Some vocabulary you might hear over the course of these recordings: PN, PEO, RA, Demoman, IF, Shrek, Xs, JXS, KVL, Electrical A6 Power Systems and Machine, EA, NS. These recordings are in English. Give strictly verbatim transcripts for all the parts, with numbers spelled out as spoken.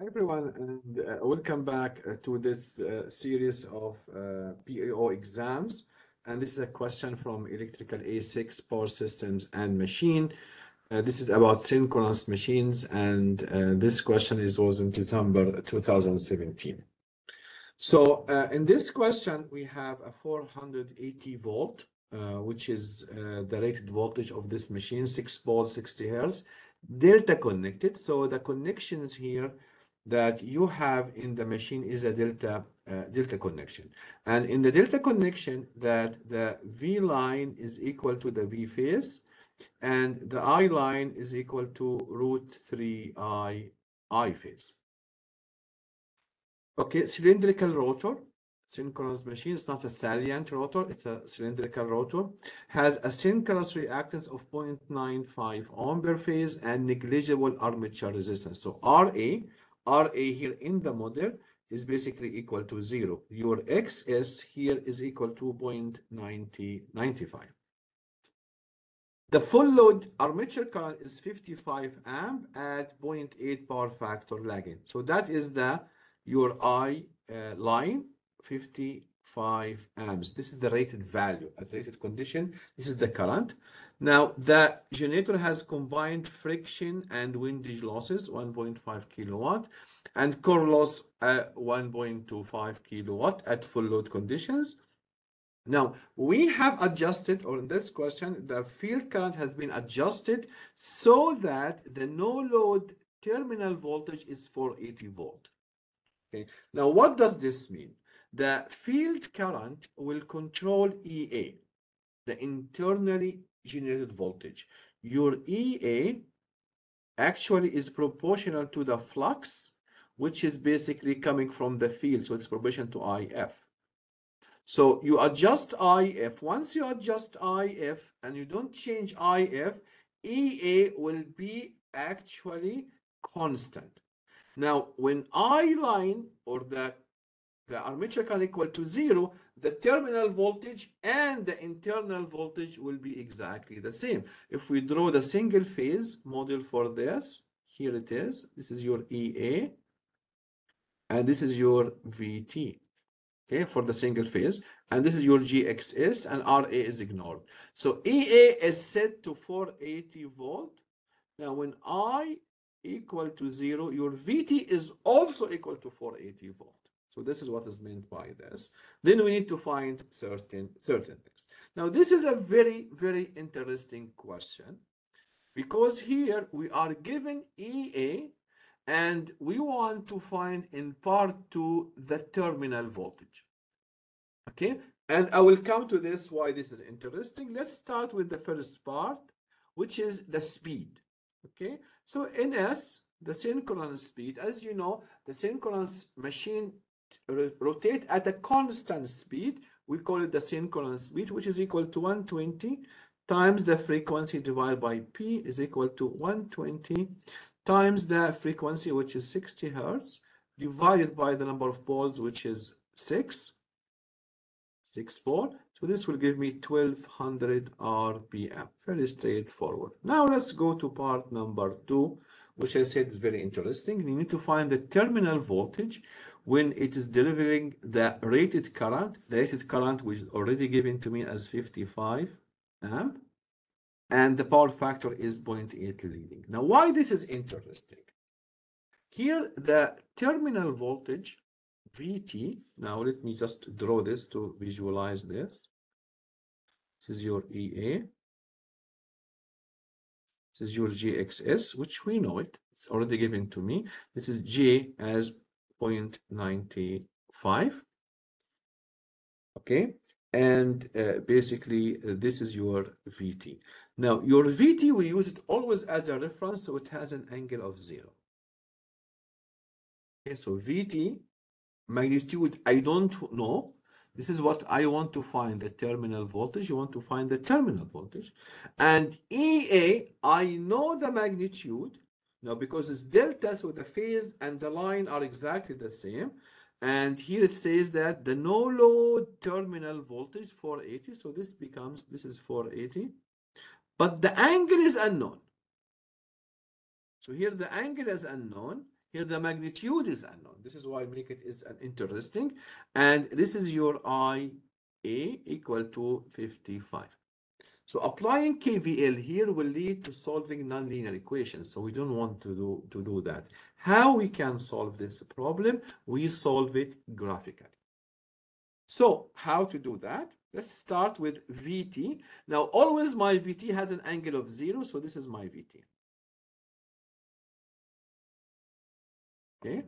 Hi everyone, and uh, welcome back uh, to this uh, series of uh, P E O exams. And this is a question from Electrical A six Power Systems and Machine. Uh, this is about synchronous machines, and uh, this question is was in December two thousand seventeen. So uh, in this question, we have a four hundred eighty volt, uh, which is uh, the rated voltage of this machine, six volts, sixty hertz, delta connected. So the connections here that you have in the machine is a delta uh, delta connection, and in the delta connection that the V line is equal to the V phase and the I line is equal to root three I I phase. Okay, cylindrical rotor, synchronous machine. It's not a salient rotor, it's a cylindrical rotor. Has a synchronous reactance of zero point nine five ohm per phase and negligible armature resistance. So R A R A here in the model is basically equal to zero. Your X S here is equal to zero point nine zero nine five. The full load armature current is fifty-five amp at zero point eight power factor lagging. So that is the your I uh, line, fifty-five amps. This is the rated value at rated condition. This is the current. Now the generator has combined friction and windage losses one point five kilowatt and core loss uh, one point two five kilowatt at full load conditions. Now we have adjusted, or in this question the field current has been adjusted so that the no load terminal voltage is four hundred eighty volt. Okay, now what does this mean? The field current will control E A, the internally generated voltage. Your E A actually is proportional to the flux, which is basically coming from the field. So it's proportional to I F. So you adjust I F. Once you adjust I F and you don't change I F, E A will be actually constant. Now, when I line or the the armature current equal to zero, the terminal voltage and the internal voltage will be exactly the same. If we draw the single phase model for this, here it is. This is your E A, and this is your V T, okay, for the single phase. And this is your G X S, and R A is ignored. So E A is set to four hundred eighty volt. Now, when I equal to zero, your V T is also equal to four hundred eighty volt. So this is what is meant by this. Then we need to find certain certain things. Now, this is a very, very interesting question, because here we are given E A and we want to find in part two the terminal voltage. Okay, and I will come to this why this is interesting. Let's start with the first part, which is the speed. Okay, so N S, the synchronous speed, as you know, the synchronous machine rotate at a constant speed. We call it the synchronous speed, which is equal to one twenty times the frequency divided by P, is equal to one twenty times the frequency, which is sixty hertz, divided by the number of poles, which is six, six pole. So this will give me twelve hundred R P M. Very straightforward. Now let's go to part number two, which I said is very interesting. You need to find the terminal voltage when it is delivering the rated current, the rated current which is already given to me as fifty-five amp, and the power factor is zero point eight leading. Now, why this is interesting? Here, the terminal voltage, V T, now let me just draw this to visualize this. This is your E A. This is your G X S, which we know it. It's already given to me. This is J as zero point nine five. Okay, and uh, basically uh, this is your V T. Now your V T, we use it always as a reference, so it has an angle of zero. Okay, so V T magnitude I don't know. This is what I want to find, the terminal voltage. You want to find the terminal voltage, and E A, I know the magnitude. Now, because it's delta, so the phase and the line are exactly the same. And here it says that the no load terminal voltage four hundred eighty. So this becomes, this is four hundred eighty, but the angle is unknown. So here the angle is unknown. Here the magnitude is unknown. This is why make it is an interesting. And this is your I A equal to fifty-five. So applying K V L here will lead to solving nonlinear equations. So we don't want to do, to do that. How we can solve this problem? We solve it graphically. So how to do that? Let's start with V T. Now, always my V T has an angle of zero. So this is my V T. Okay.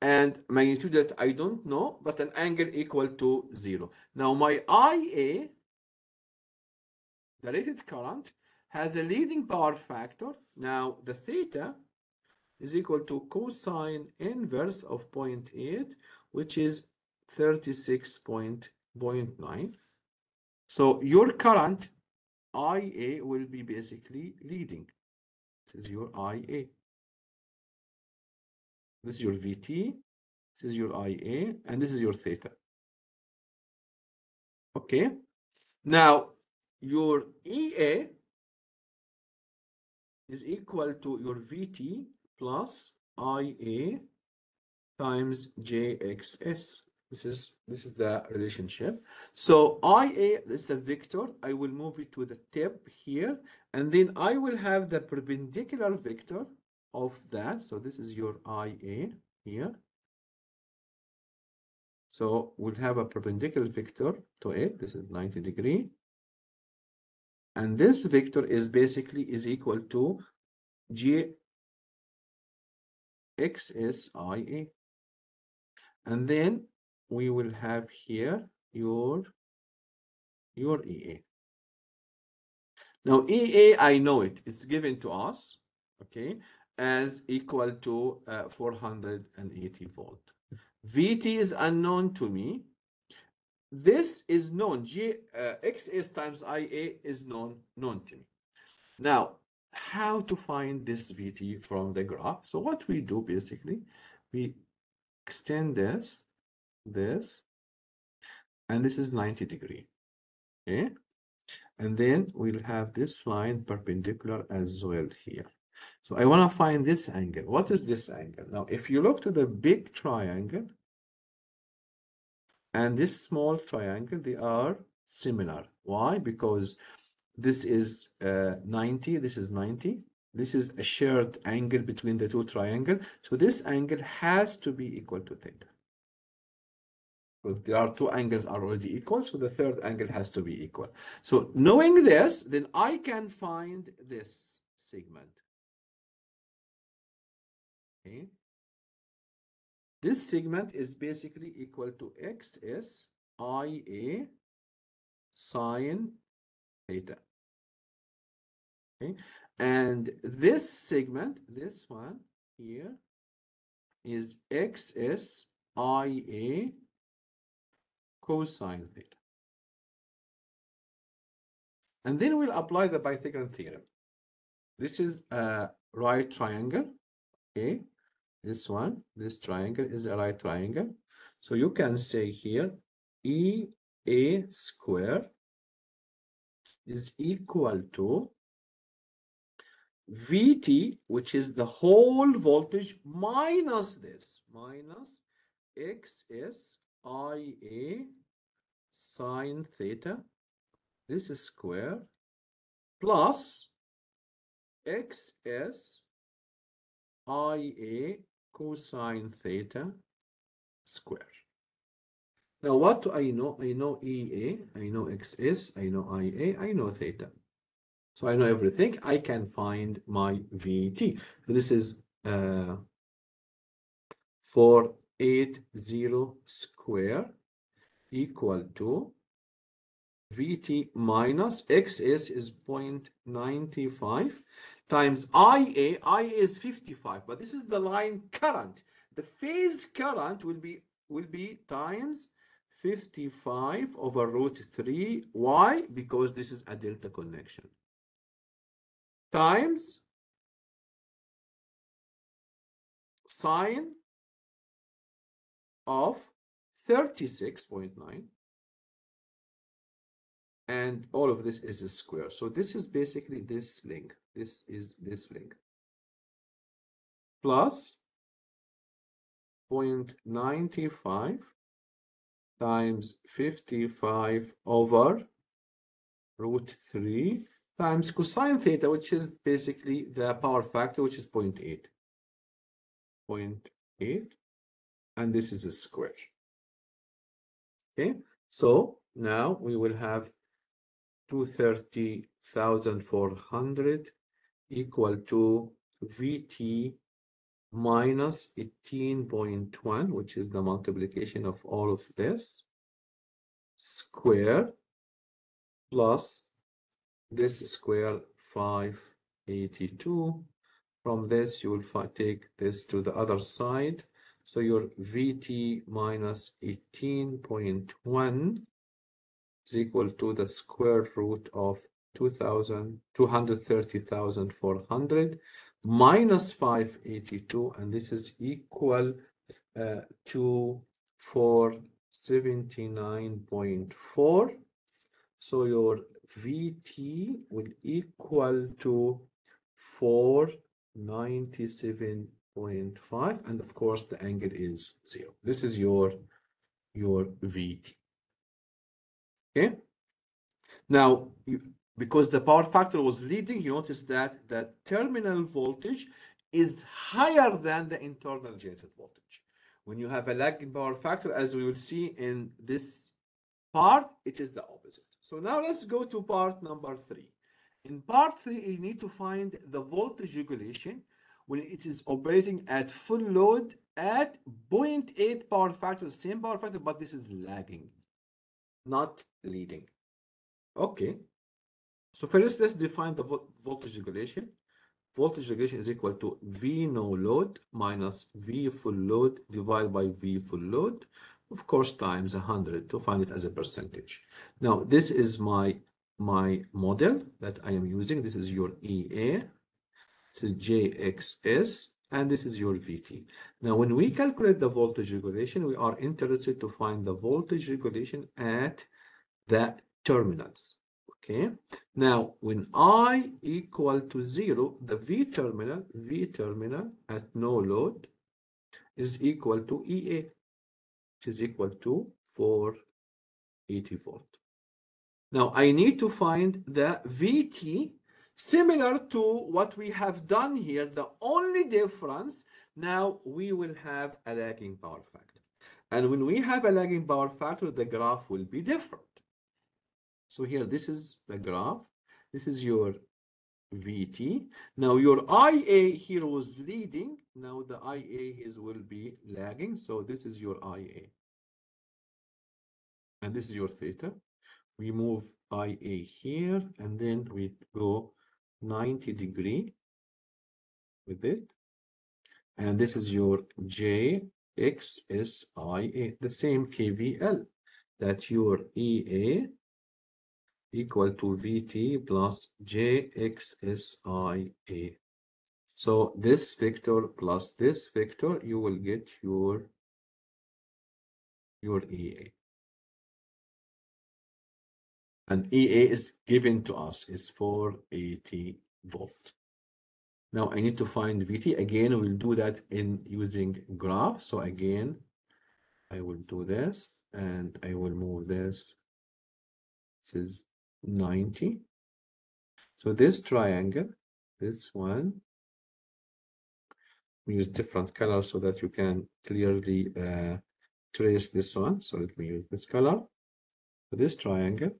And magnitude that I don't know, but an angle equal to zero. Now, my I A, the rated current, has a leading power factor. Now, the theta is equal to cosine inverse of zero point eight, which is thirty-six point nine. So your current I A will be basically leading. This is your I A. This is your V T. This is your I A. And this is your theta. Okay. Now, your E A is equal to your V T plus I A times J X S. This is, this is the relationship. So I A is a vector. I will move it to the tip here. And then I will have the perpendicular vector of that. So this is your I A here. So we'll have a perpendicular vector to it. This is ninety degree. And this vector is basically is equal to J X S I A. And then we will have here your, your E A. Now, E A, I know it. It's given to us, okay, as equal to uh, four hundred eighty volt. V T is unknown to me. This is known. G, uh, Xs times I A is known, known to me. Now, how to find this V T from the graph? So what we do basically, we extend this, this, and this is ninety degree. Okay. And then we'll have this line perpendicular as well here. So I want to find this angle. What is this angle? Now, if you look to the big triangle, and this small triangle, they are similar. Why? Because this is uh, ninety, this is ninety. This is a shared angle between the two triangles. So this angle has to be equal to theta. So there are two angles are already equal, so the third angle has to be equal. So knowing this, then I can find this segment. Okay. This segment is basically equal to Xs I A sine theta. Okay. And this segment, this one here, is Xs I A cosine theta. And then we'll apply the Pythagorean theorem. This is a right triangle. Okay. This one, this triangle is a right triangle. So you can say here, E A square is equal to V T, which is the whole voltage, minus this, minus Xs I A sine theta, this is square, plus Xs I A cosine theta square. Now, what do I know? I know E A, I know Xs, I know I A, I know theta. So I know everything. I can find my V T. So this is uh, four hundred eighty square equal to V T minus Xs is zero point nine five times I A. I A is fifty-five, but this is the line current. The phase current will be will be times fifty-five over root three. Why? Because this is a delta connection. Times sine of thirty-six point nine. And all of this is a square. So this is basically this link. This is this link. Plus zero point nine five times fifty-five over root three times cosine theta, which is basically the power factor, which is zero point eight. zero point eight, and this is a square. Okay, so now we will have two hundred thirty thousand four hundred equal to V T minus eighteen point one, which is the multiplication of all of this, square plus this square five eighty-two. From this you will take this to the other side, so your V T minus eighteen point one is equal to the square root of two hundred thirty thousand four hundred minus five eighty-two, and this is equal uh, to four seventy-nine point four. So your V T will equal to four ninety-seven point five, and of course the angle is zero. This is your your V T. Okay, now you, because the power factor was leading, you notice that the terminal voltage is higher than the internal generated voltage. When you have a lagging power factor, as we will see in this part, it is the opposite. So now let's go to part number three. In part three, you need to find the voltage regulation when it is operating at full load at zero point eight power factor, same power factor, but this is lagging, not leading. Okay, so first let's define the vo voltage regulation. Voltage regulation is equal to V no load minus V full load divided by V full load, of course, times one hundred to find it as a percentage. Now, this is my my model that I am using. This is your E A, this is J X S, and this is your V T. Now, when we calculate the voltage regulation, we are interested to find the voltage regulation at the terminals. Okay, now when I equal to zero, the V terminal, V terminal at no load is equal to E A, which is equal to four eighty volt. Now, I need to find the V T similar to what we have done here. The only difference, now we will have a lagging power factor. And when we have a lagging power factor, the graph will be different. So here, this is the graph. This is your V T. Now, your I A here was leading. Now, the I A is will be lagging. So this is your I A. And this is your theta. We move I A here, and then we go ninety degree with it. And this is your J X S I A, the same K V L that your E A equal to V T plus J X S I A. So this vector plus this vector, you will get your, your E A. And E A is given to us is four eighty volt. Now I need to find V T. Again, we'll do that in using graph. So again, I will do this and I will move this. This is ninety. So this triangle, this one, we use different colors so that you can clearly uh, trace this one. So let me use this color. So this triangle.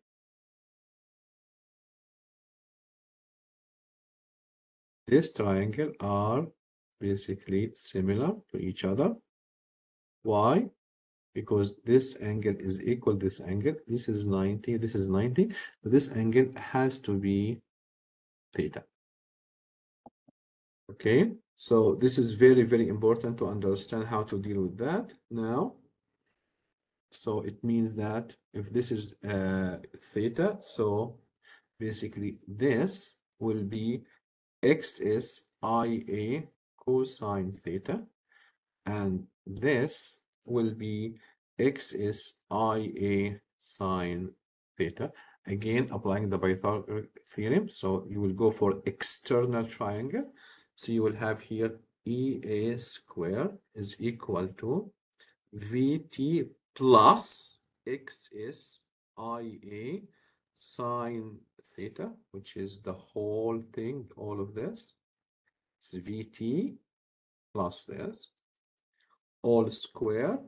This triangle are basically similar to each other. Why? Because this angle is equal to this angle. This is ninety, this is ninety. So this angle has to be theta. Okay, so this is very, very important to understand how to deal with that now. So it means that if this is uh, theta, so basically this will be Xs I A cosine theta, and this will be Xs I A sine theta. Again, applying the Pythagorean theorem, so you will go for external triangle. So you will have here E A square is equal to V T plus Xs I A sine theta, which is the whole thing, all of this. It's V T plus this all square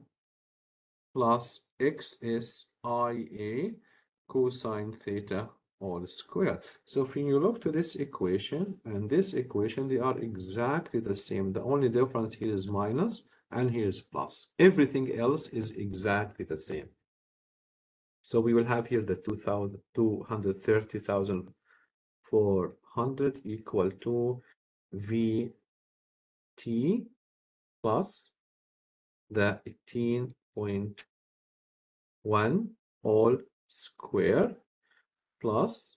plus Xs I A cosine theta all square. So if you look to this equation and this equation, they are exactly the same. The only difference here is minus and here is plus. Everything else is exactly the same. So we will have here the two hundred thirty thousand four hundred equal to V T plus the eighteen point one all square plus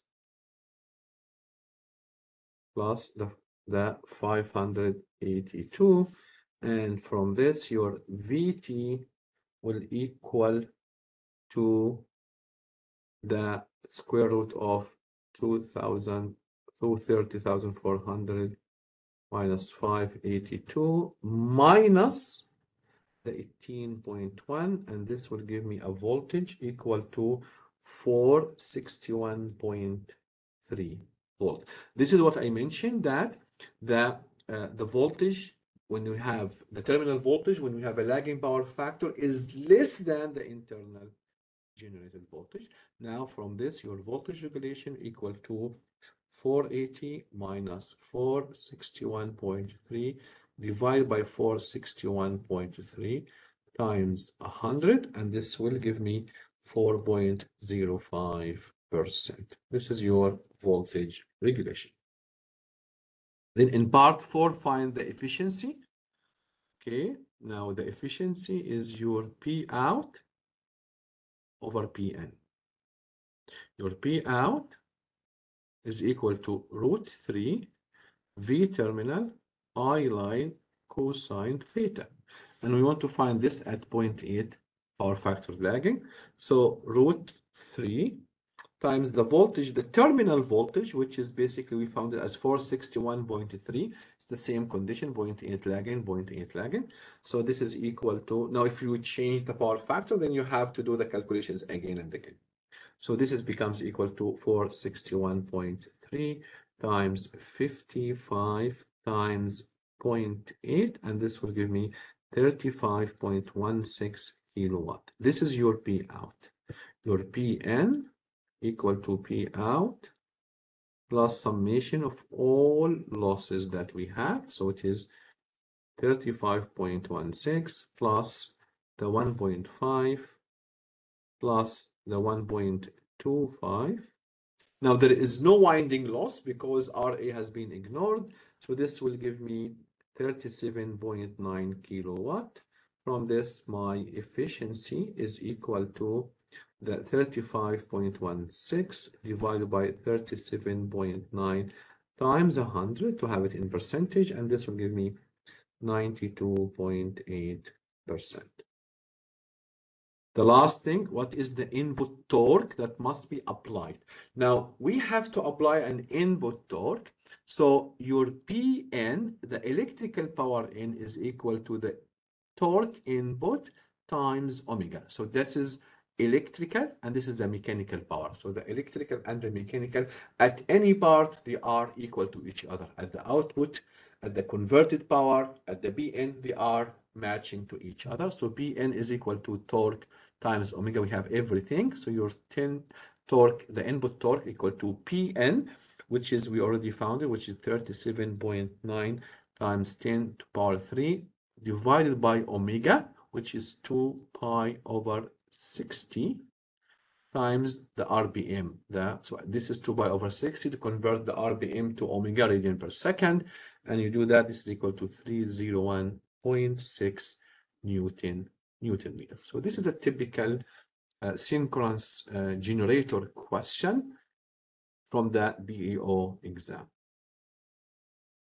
plus the, the five hundred eighty-two, and from this your V T will equal to the square root of two hundred thirty thousand four hundred minus five hundred eighty-two minus the eighteen point one, and this will give me a voltage equal to four hundred sixty-one point three volt. This is what I mentioned, that the uh, the voltage, when you have the terminal voltage, when you have a lagging power factor, is less than the internal generated voltage. Now from this your voltage regulation equal to four hundred eighty minus four hundred sixty-one point three divided by four hundred sixty-one point three times one hundred, and this will give me four point zero five percent. This is your voltage regulation. Then in part four, find the efficiency. Okay, now the efficiency is your P out over P N. Your P out is equal to root three V terminal I line cosine theta, and we want to find this at zero point eight power factor lagging. So root three times the voltage, the terminal voltage, which is basically we found it as four hundred sixty-one point three. It's the same condition, zero point eight lagging, zero point eight lagging. So this is equal to, now if you change the power factor, then you have to do the calculations again and again. So this is becomes equal to four hundred sixty-one point three times fifty-five times zero point eight, and this will give me thirty-five point one six kilowatt. This is your P out. Your P N equal to P out plus summation of all losses that we have. So it is thirty-five point one six plus the one point five plus the one point two five. Now there is no winding loss because R A has been ignored. So this will give me thirty-seven point nine kilowatt. From this, my efficiency is equal to the thirty-five point one six divided by thirty-seven point nine times one hundred to have it in percentage, and this will give me ninety-two point eight percent. The last thing, what is the input torque that must be applied? Now, we have to apply an input torque. So your P N, the electrical power in, is equal to the torque input times omega. So this is electrical and this is the mechanical power. So the electrical and the mechanical, at any part they are equal to each other. At the output, at the converted power, at the B N, they are matching to each other. So B N is equal to torque times omega. We have everything. So your ten torque, the input torque, equal to P N, which is, we already found it, which is thirty-seven point nine times ten to power three divided by omega, which is two pi over sixty, times the R B M. The, so this is two pi over sixty to convert the R B M to omega radian per second. And you do that, this is equal to three hundred one point six Newton, Newton meter. So this is a typical uh, synchronous uh, generator question from the P E O exam.